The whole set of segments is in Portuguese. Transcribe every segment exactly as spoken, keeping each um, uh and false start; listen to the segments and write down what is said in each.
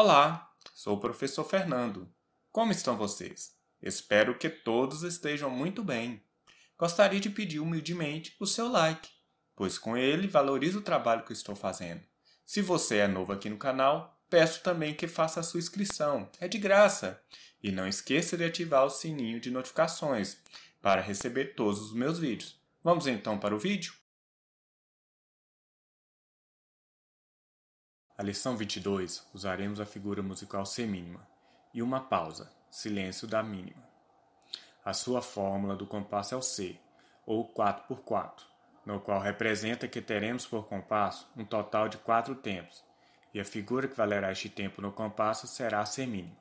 Olá, sou o professor Fernando. Como estão vocês? Espero que todos estejam muito bem. Gostaria de pedir humildemente o seu like, pois com ele valorizo o trabalho que eu estou fazendo. Se você é novo aqui no canal, peço também que faça a sua inscrição, é de graça. E não esqueça de ativar o sininho de notificações para receber todos os meus vídeos. Vamos então para o vídeo? A lição vinte e dois, usaremos a figura musical semínima e uma pausa, silêncio da mínima. A sua fórmula do compasso é o C, ou quatro por quatro, no qual representa que teremos por compasso um total de quatro tempos, e a figura que valerá este tempo no compasso será a semínima.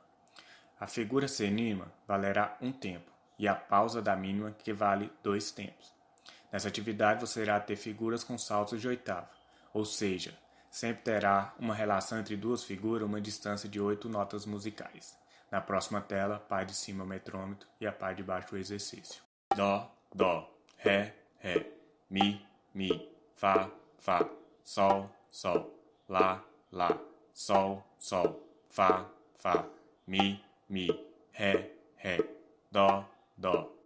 A figura semínima valerá um tempo, e a pausa da mínima que vale dois tempos. Nessa atividade você irá ter figuras com saltos de oitava, ou seja, sempre terá uma relação entre duas figuras, uma distância de oito notas musicais. Na próxima tela, a parte de cima o metrômetro e a parte de baixo o exercício. Dó, Dó, Ré, Ré, Mi, Mi, Fá, Fá, Sol, Sol, Lá, Lá, Sol, Sol, Fá, Fá, Mi, Mi, Ré, Ré, Dó, Dó.